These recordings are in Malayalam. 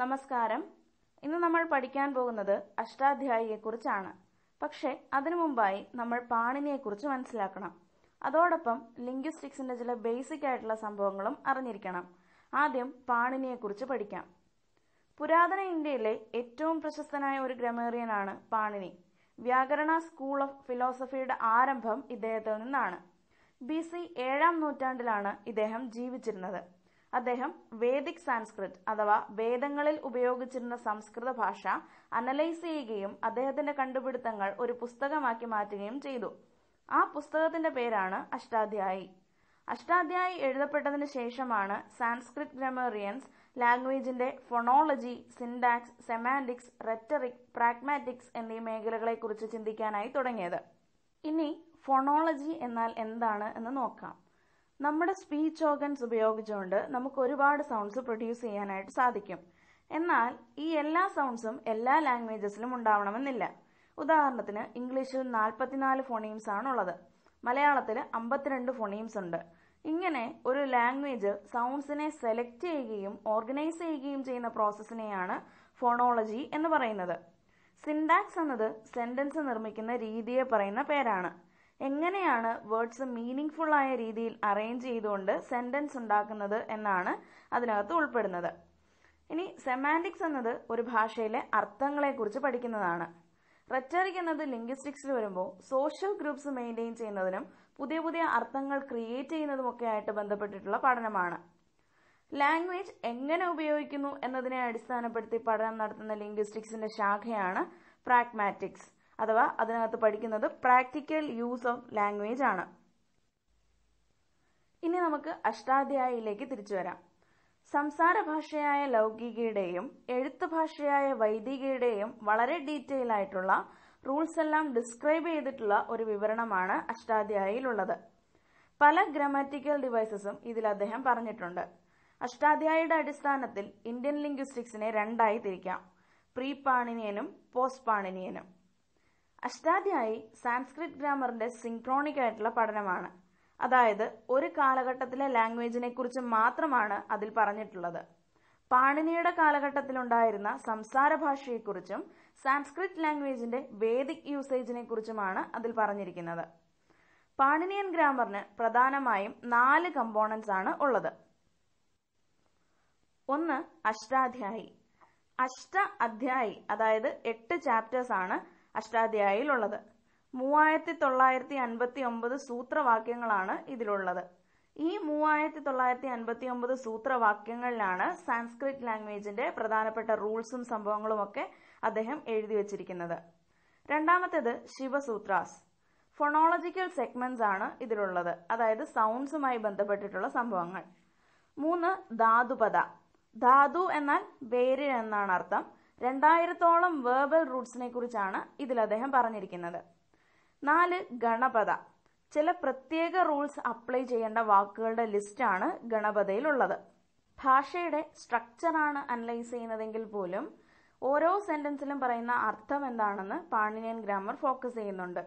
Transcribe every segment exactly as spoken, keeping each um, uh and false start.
നമസ്കാരം. ഇന്ന് നമ്മൾ പഠിക്കാൻ പോകുന്നത് അഷ്ടാധ്യായിയെക്കുറിച്ചാണ്. പക്ഷേ അതിനു മുമ്പായി നമ്മൾ പാണിനിയെക്കുറിച്ച് മനസ്സിലാക്കണം. അതോടൊപ്പം ലിംഗ്വിസ്റ്റിക്സിന്റെ ചില ബേസിക് ആയിട്ടുള്ള സംഭവങ്ങളും അറിഞ്ഞിരിക്കണം. ആദ്യം പാണിനിയെക്കുറിച്ച് പഠിക്കാം. പുരാതന ഇന്ത്യയിലെ ഏറ്റവും പ്രശസ്തനായ ഒരു ഗ്രമേറിയനാണ് പാണിനി. വ്യാകരണ സ്കൂൾ ഓഫ് ഫിലോസഫിയുടെ ആരംഭം ഇദ്ദേഹത്തിൽ നിന്നാണ്. ബി സി ഏഴാം നൂറ്റാണ്ടിലാണ് ഇദ്ദേഹം ജീവിച്ചിരുന്നത്. അദ്ദേഹം വേദിക് സാൻസ്ക്രിറ്റ് അഥവാ വേദങ്ങളിൽ ഉപയോഗിച്ചിരുന്ന സംസ്കൃത ഭാഷ അനലൈസ് ചെയ്യുകയും അദ്ദേഹത്തിന്റെ കണ്ടുപിടുത്തങ്ങൾ ഒരു പുസ്തകമാക്കി മാറ്റുകയും ചെയ്തു. ആ പുസ്തകത്തിന്റെ പേരാണ് അഷ്ടാധ്യായി. അഷ്ടാധ്യായി എഴുതപ്പെട്ടതിന് ശേഷമാണ് സാൻസ്ക്രിറ്റ് ഗ്രമേറിയൻസ് ലാംഗ്വേജിന്റെ phonology, syntax, semantics, rhetoric, pragmatics എന്നീ മേഖലകളെക്കുറിച്ച് ചിന്തിക്കാനായി തുടങ്ങിയത്. ഇനി ഫൊണോളജി എന്നാൽ എന്താണ് എന്ന് നോക്കാം. നമ്മുടെ സ്പീച്ച് ഓർഗൻസ് ഉപയോഗിച്ചുകൊണ്ട് നമുക്ക് ഒരുപാട് സൗണ്ട്സ് പ്രൊഡ്യൂസ് ചെയ്യാനായിട്ട് സാധിക്കും. എന്നാൽ ഈ എല്ലാ സൗണ്ട്സും എല്ലാ ലാംഗ്വേജസിലും ഉണ്ടാവണമെന്നില്ല. ഉദാഹരണത്തിന് ഇംഗ്ലീഷിൽ നാൽപ്പത്തിനാല് ഫോണീംസ് ആണുള്ളത്. മലയാളത്തിൽ അമ്പത്തിരണ്ട് ഫോണീംസ് ഉണ്ട്. ഇങ്ങനെ ഒരു ലാംഗ്വേജ് സൗണ്ട്സിനെ സെലക്ട് ചെയ്യുകയും ഓർഗനൈസ് ചെയ്യുകയും ചെയ്യുന്ന പ്രോസസ്സിനെയാണ് ഫോണോളജി എന്ന് പറയുന്നത്. സിൻടാക്സ് എന്നത് സെന്റൻസ് നിർമ്മിക്കുന്ന രീതിയെ പറയുന്ന പേരാണ്. എങ്ങനെയാണ് വേർഡ്സ് മീനിങ് ഫുൾ ആയ രീതിയിൽ അറേഞ്ച് ചെയ്തുകൊണ്ട് സെന്റൻസ് ഉണ്ടാക്കുന്നത് എന്നാണ് അതിനകത്ത് ഉൾപ്പെടുന്നത്. ഇനി സെമാൻറ്റിക്സ് എന്നത് ഒരു ഭാഷയിലെ അർത്ഥങ്ങളെക്കുറിച്ച് പഠിക്കുന്നതാണ്. റെറ്ററിക് എന്നത് ലിംഗ്വിസ്റ്റിക്സിൽ വരുമ്പോൾ സോഷ്യൽ ഗ്രൂപ്പ്സ് മെയിൻറ്റെയിൻ ചെയ്യുന്നതിനും പുതിയ പുതിയ അർത്ഥങ്ങൾ ക്രിയേറ്റ് ചെയ്യുന്നതുമൊക്കെ ആയിട്ട് ബന്ധപ്പെട്ടിട്ടുള്ള പഠനമാണ്. ലാംഗ്വേജ് എങ്ങനെ ഉപയോഗിക്കുന്നു എന്നതിനെ അടിസ്ഥാനപ്പെടുത്തി പഠനം നടത്തുന്ന ലിംഗ്വിസ്റ്റിക്സിന്റെ ശാഖയാണ് പ്രാഗ്മാറ്റിക്സ് അഥവാ അതിനകത്ത് പഠിക്കുന്നത് പ്രാക്ടിക്കൽ യൂസ് ഓഫ് ലാംഗ്വേജ് ആണ്. ഇനി നമുക്ക് അഷ്ടാധ്യായിയിലേക്ക് തിരിച്ചു വരാം. സംസാര ഭാഷയായ ലൗകികയുടെയും എഴുത്ത് ഭാഷയായ വൈദികയുടെയും വളരെ ഡീറ്റെയിൽ ആയിട്ടുള്ള റൂൾസ് എല്ലാം ഡിസ്ക്രൈബ് ചെയ്തിട്ടുള്ള ഒരു വിവരണമാണ് അഷ്ടാധ്യായിയിലുള്ളത്. പല ഗ്രാമാറ്റിക്കൽ ഡിവൈസസും ഇതിൽ അദ്ദേഹം പറഞ്ഞിട്ടുണ്ട്. അഷ്ടാധ്യായിയുടെ അടിസ്ഥാനത്തിൽ ഇന്ത്യൻ ലിംഗ്വിസ്റ്റിക്സിനെ രണ്ടായി തിരിക്കാം: പ്രീ പാണിനിയനും പോസ്റ്റ് പാണിനിയനും. അഷ്ടാധ്യായി സാൻസ്ക്രിറ്റ് ഗ്രാമറിന്റെ സിൻക്രോണിക് ആയിട്ടുള്ള പഠനമാണ്. അതായത് ഒരു കാലഘട്ടത്തിലെ ലാംഗ്വേജിനെ കുറിച്ച് മാത്രമാണ് അതിൽ പറഞ്ഞിട്ടുള്ളത്. പാണിനിയുടെ കാലഘട്ടത്തിലുണ്ടായിരുന്ന സംസാര ഭാഷയെക്കുറിച്ചും സാൻസ്ക്രിറ്റ് ലാംഗ്വേജിന്റെ വേദിക് യൂസേജിനെ കുറിച്ചുമാണ് അതിൽ പറഞ്ഞിരിക്കുന്നത്. പാണിനിയൻ ഗ്രാമറിന് പ്രധാനമായും നാല് കമ്പോണൻസ് ആണ് ഉള്ളത്. ഒന്ന്, അഷ്ടാധ്യായി. അഷ്ട അധ്യായി അതായത് എട്ട് ചാപ്റ്റേഴ്സ് ആണ് അഷ്ടാധ്യായിൽ ഉള്ളത്. മൂവായിരത്തി തൊള്ളായിരത്തി അൻപത്തി ഒമ്പത് സൂത്രവാക്യങ്ങളാണ് ഇതിലുള്ളത്. ഈ മൂവായിരത്തി തൊള്ളായിരത്തി അൻപത്തി ഒമ്പത് സൂത്രവാക്യങ്ങളിലാണ് സാൻസ്ക്രിറ്റ് ലാംഗ്വേജിന്റെ പ്രധാനപ്പെട്ട റൂൾസും സംഭവങ്ങളും ഒക്കെ അദ്ദേഹം എഴുതി വച്ചിരിക്കുന്നത്. രണ്ടാമത്തേത് ശിവസൂത്രാസ്. ഫൊണോളജിക്കൽ സെഗ്മെന്റ്സ് ആണ് ഇതിലുള്ളത്. അതായത് സൗണ്ട്സുമായി ബന്ധപ്പെട്ടിട്ടുള്ള സംഭവങ്ങൾ. മൂന്ന്, ധാതുപദ. ധാതു എന്നാൽ വേര് എന്നാണ് അർത്ഥം. രണ്ടായിരത്തോളം വേർബൽ റൂട്ട്സിനെ കുറിച്ചാണ് ഇതിൽ അദ്ദേഹം പറഞ്ഞിരിക്കുന്നത്. നാല്, ഗണപദ. ചില പ്രത്യേക റൂൾസ് അപ്ലൈ ചെയ്യേണ്ട വാക്കുകളുടെ ലിസ്റ്റാണ് ഗണപദയിലുള്ളത്. ഭാഷയുടെ സ്ട്രക്ചറാണ് അനലൈസ് ചെയ്യുന്നതെങ്കിൽ പോലും ഓരോ സെന്റൻസിലും പറയുന്ന അർത്ഥം എന്താണെന്ന് പാണിനിയൻ ഗ്രാമർ ഫോക്കസ് ചെയ്യുന്നുണ്ട്.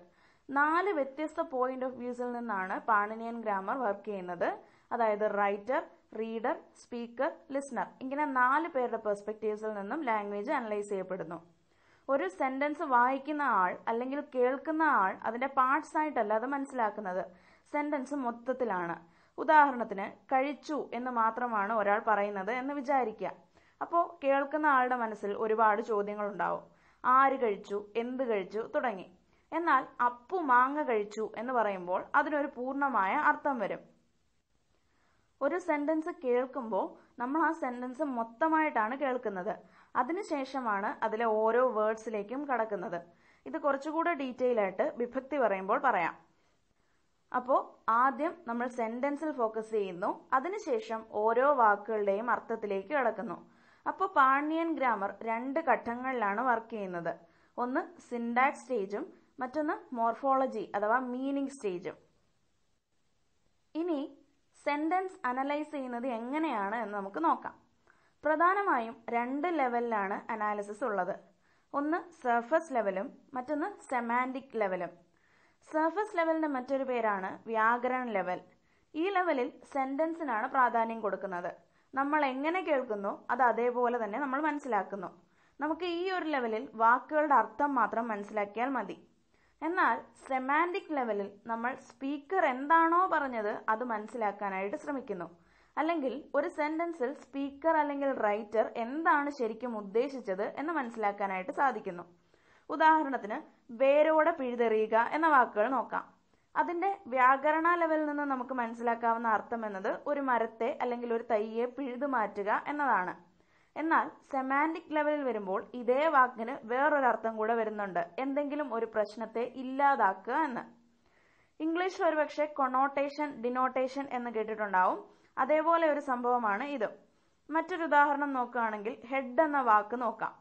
നാല് വ്യത്യസ്ത പോയിന്റ് ഓഫ് വ്യൂസിൽ നിന്നാണ് പാണിനിയൻ ഗ്രാമർ വർക്ക് ചെയ്യുന്നത്. അതായത് റൈറ്റർ, റീഡർ, സ്പീക്കർ, ലിസ്ണർ, ഇങ്ങനെ നാല് പേരുടെ പെർസ്പെക്റ്റീവ്സിൽ നിന്നും ലാംഗ്വേജ് അനലൈസ് ചെയ്യപ്പെടുന്നു. ഒരു സെന്റൻസ് വായിക്കുന്ന ആൾ അല്ലെങ്കിൽ കേൾക്കുന്ന ആൾ അതിന്റെ പാർട്സ് ആയിട്ടല്ല അത് മനസ്സിലാക്കുന്നത്, സെന്റൻസ് മൊത്തത്തിലാണ്. ഉദാഹരണത്തിന് കഴിച്ചു എന്ന് മാത്രമാണ് ഒരാൾ പറയുന്നത് എന്ന് വിചാരിക്കുക. അപ്പോൾ കേൾക്കുന്ന ആളുടെ മനസ്സിൽ ഒരുപാട് ചോദ്യങ്ങൾ ഉണ്ടാവും: ആര് കഴിച്ചു, എന്ത് കഴിച്ചു തുടങ്ങി. എന്നാൽ അപ്പു മാങ്ങ കഴിച്ചു എന്ന് പറയുമ്പോൾ അതിനൊരു പൂർണ്ണമായ അർത്ഥം വരും. ഒരു സെന്റൻസ് കേൾക്കുമ്പോൾ നമ്മൾ ആ സെന്റൻസ് മൊത്തമായിട്ടാണ് കേൾക്കുന്നത്. അതിനുശേഷമാണ് അതിലെ ഓരോ വേർഡ്സിലേക്കും കടക്കുന്നത്. ഇത് കുറച്ചുകൂടെ ഡീറ്റെയിൽ ആയിട്ട് വിഭക്തി പറയുമ്പോൾ പറയാം. അപ്പോൾ ആദ്യം നമ്മൾ സെന്റൻസിൽ ഫോക്കസ് ചെയ്യുന്നു, അതിനുശേഷം ഓരോ വാക്കുകളുടെയും അർത്ഥത്തിലേക്ക് കടക്കുന്നു. അപ്പോൾ പാണിനിയൻ ഗ്രാമർ രണ്ട് ഘട്ടങ്ങളിലാണ് വർക്ക് ചെയ്യുന്നത്. ഒന്ന് സിൻടാക്സ് സ്റ്റേജും മറ്റൊന്ന് മോർഫോളജി അഥവാ മീനിങ് സ്റ്റേജും. ഇനി സെന്റൻസ് അനലൈസ് ചെയ്യുന്നത് എങ്ങനെയാണ് എന്ന് നമുക്ക് നോക്കാം. പ്രധാനമായും രണ്ട് ലെവലിലാണ് അനാലിസിസ് ഉള്ളത്. ഒന്ന് സർഫസ് ലെവലും മറ്റൊന്ന് സെമാൻറ്റിക് ലെവലും. സർഫസ് ലെവലിന്റെ മറ്റൊരു പേരാണ് വ്യാകരണ ലെവൽ. ഈ ലെവലിൽ സെന്റൻസിനാണ് പ്രാധാന്യം കൊടുക്കുന്നത്. നമ്മൾ എങ്ങനെ കേൾക്കുന്നോ അത് അതേപോലെ തന്നെ നമ്മൾ മനസ്സിലാക്കുന്നു. നമുക്ക് ഈ ഒരു ലെവലിൽ വാക്കുകളുടെ അർത്ഥം മാത്രം മനസ്സിലാക്കിയാൽ മതി. എന്നാൽ സെമാൻറ്റിക് ലെവലിൽ നമ്മൾ സ്പീക്കർ എന്താണോ പറഞ്ഞത് അത് മനസ്സിലാക്കാനായിട്ട് ശ്രമിക്കുന്നു. അല്ലെങ്കിൽ ഒരു സെന്റൻസിൽ സ്പീക്കർ അല്ലെങ്കിൽ റൈറ്റർ എന്താണ് ശരിക്കും ഉദ്ദേശിച്ചത് എന്ന് മനസ്സിലാക്കാനായിട്ട് സാധിക്കുന്നു. ഉദാഹരണത്തിന് വേരോടെ പിഴുതെറിയുക എന്ന വാക്കുകൾ നോക്കാം. അതിന്റെ വ്യാകരണ ലെവലിൽ നിന്ന് നമുക്ക് മനസ്സിലാക്കാവുന്ന അർത്ഥം എന്നത് ഒരു മരത്തെ അല്ലെങ്കിൽ ഒരു തൈയെ പിഴുതു മാറ്റുക എന്നതാണ്. എന്നാൽ സെമാൻറ്റിക് ലെവലിൽ വരുമ്പോൾ ഇതേ വാക്കിന് വേറൊരർത്ഥം കൂടെ വരുന്നുണ്ട്, എന്തെങ്കിലും ഒരു പ്രശ്നത്തെ ഇല്ലാതാക്കുക എന്ന്. ഇംഗ്ലീഷിൽ ഒരുപക്ഷെ കൊണോട്ടേഷൻ, ഡിനോട്ടേഷൻ എന്ന് കേട്ടിട്ടുണ്ടാവും. അതേപോലെ ഒരു സംഭവമാണ് ഇത്. മറ്റൊരു ഉദാഹരണം നോക്കുകയാണെങ്കിൽ ഹെഡ് എന്ന വാക്ക് നോക്കാം.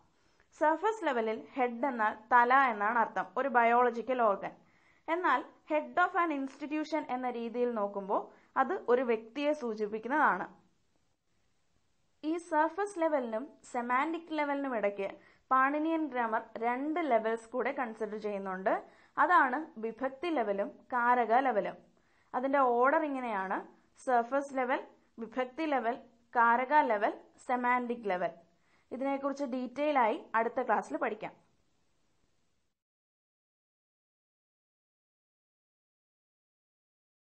സർഫസ് ലെവലിൽ ഹെഡ് എന്നാൽ തല എന്നാണ് അർത്ഥം, ഒരു ബയോളജിക്കൽ ഓർഗൻ. എന്നാൽ ഹെഡ് ഓഫ് ആൻ ഇൻസ്റ്റിറ്റ്യൂഷൻ എന്ന രീതിയിൽ നോക്കുമ്പോൾ അത് ഒരു വ്യക്തിയെ സൂചിപ്പിക്കുന്നതാണ്. ഈ സർഫസ് ലെവലിനും സെമാൻറ്റിക് ലെവലിനും ഇടയ്ക്ക് പാണിനിയൻ ഗ്രാമർ രണ്ട് ലെവൽസ് കൂടെ കൺസിഡർ ചെയ്യുന്നുണ്ട്. അതാണ് വിഭക്തി ലെവലും കാരക ലെവലും. അതിന്റെ ഓർഡർ ഇങ്ങനെയാണ്: സർഫസ് ലെവൽ, വിഭക്തി ലെവൽ, കാരക ലെവൽ, സെമാൻറ്റിക് ലെവൽ. ഇതിനെക്കുറിച്ച് ഡീറ്റെയിൽ ആയി അടുത്ത ക്ലാസ്സിൽ പഠിക്കാം.